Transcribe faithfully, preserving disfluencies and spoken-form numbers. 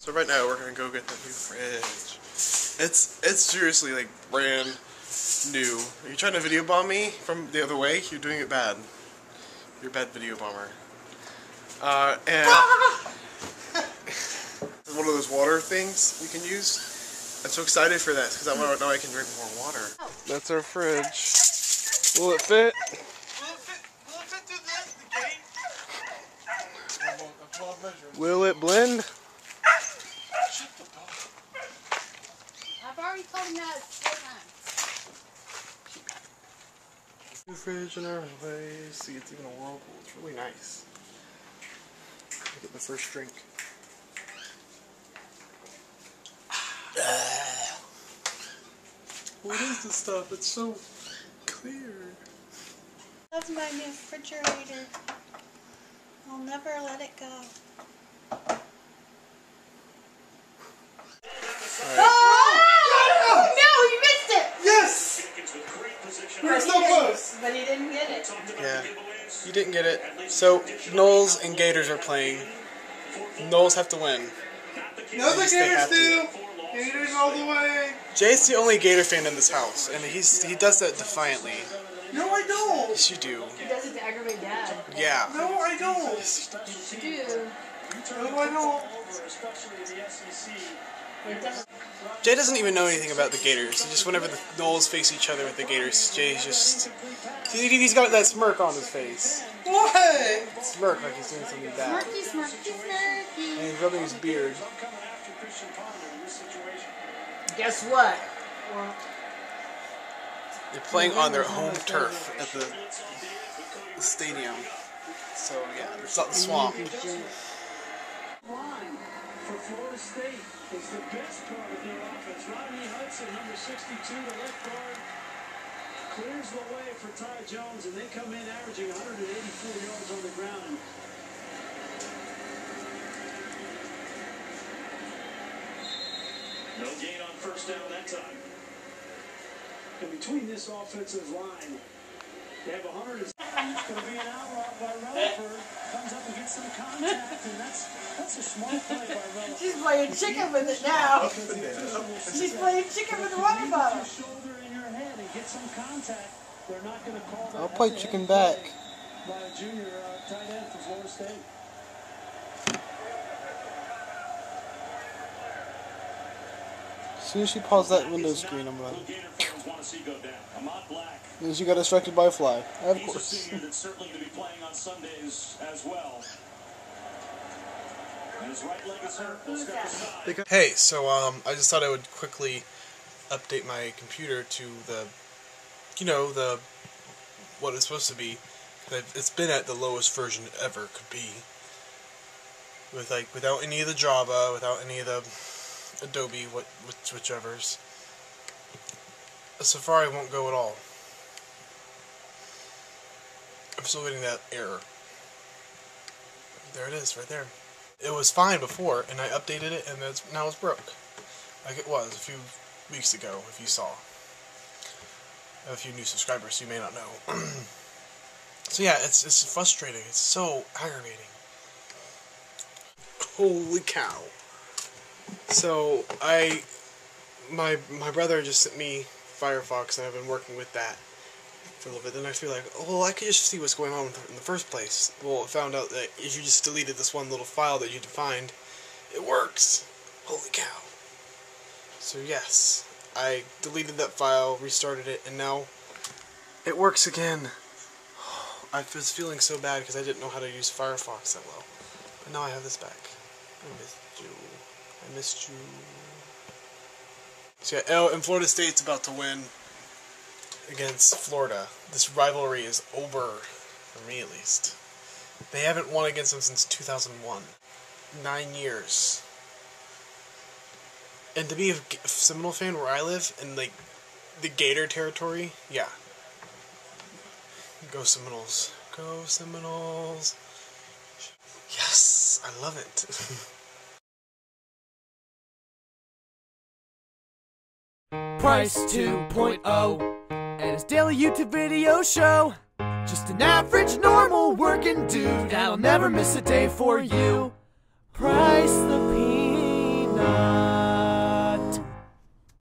So right now we're gonna go get the new fridge. It's it's seriously like brand new. Are you trying to video bomb me from the other way? You're doing it bad. You're a bad video bomber. Uh, and one of those water things we can use. I'm so excited for that because I want to know I can drink more water. That's our fridge. Will it fit? Will it fit? Will it fit through this? The gate? I'm all, I'm all will it blend? I've already told him that four times. New fridge in our place. See, it's even a Whirlpool. It's really nice. I'll get the first drink. What is this stuff? It's so clear. That's my new refrigerator. I'll never let it go. Right. Oh! No, you missed it! Yes! We were so close! But he didn't get it. Yeah, he didn't get it. So, Knowles and Gators are playing. Knowles have to win. No, the Gators do! Gators all the way! Jay's the only Gator fan in this house, and he's he does that defiantly. No, I don't! Yes, you do. He does it to aggravate Dad. Yeah. No, I don't! Yes, you do. No, I don't. Jay doesn't even know anything about the Gators. Just whenever the Knowles face each other with the Gators, Jay's just... He's got that smirk on his face. What? Smirk, like he's doing something bad. Smirky, smirky, smirky. And he's rubbing his beard. Guess what? They're playing on their home turf at the, the stadium. So, yeah, it's not the swamp. For Florida State, it's the best part of their offense. Rodney Hudson, number sixty-two, the left guard, clears the way for Ty Jones, and they come in averaging one hundred eighty-four yards on the ground. No gain on first down that time. And between this offensive line, they have one hundred. It's going to be an outrun by Rutherford. Comes up and gets some contact, and that's. That's a smart play by Rutherford. She's playing chicken with it now. She's playing chicken with the water bottle. I'll play chicken back. By a junior tight end for Florida State. As soon as she paused that window screen, I'm gonna. And she got distracted by a fly. Of course. He's a senior that's certainly going to be playing on Sundays as well. Hey, so um, I just thought I would quickly update my computer to the, you know, the what it's supposed to be. It's been at the lowest version it ever could be, with like without any of the Java, without any of the Adobe, what which, whichever's. The Safari won't go at all. I'm still getting that error. There it is, right there. It was fine before, and I updated it, and that's, now it's broke. Like it was a few weeks ago, if you saw. A few new subscribers, you may not know. So yeah, it's, it's frustrating. It's so aggravating. Holy cow. So, I... My, my brother just sent me Firefox, and I've been working with that for a little bit. Then I feel like, oh, well, I could just see what's going on in the first place. Well, I found out that if you just deleted this one little file that you defined, it works. Holy cow. So yes, I deleted that file, restarted it, and now it works again. I was feeling so bad because I didn't know how to use Firefox that well. But now I have this back. I missed you. I missed you. So yeah, oh, and Florida State's about to win. Against Florida. This rivalry is over, for me at least. They haven't won against them since two thousand one. Nine years. And to be a Seminole fan where I live, in like, the Gator territory, yeah. Go Seminoles. Go Seminoles. Yes, I love it. Price two point oh. And his daily YouTube video show. Just an average, normal, working dude that'll never miss a day for you. Price the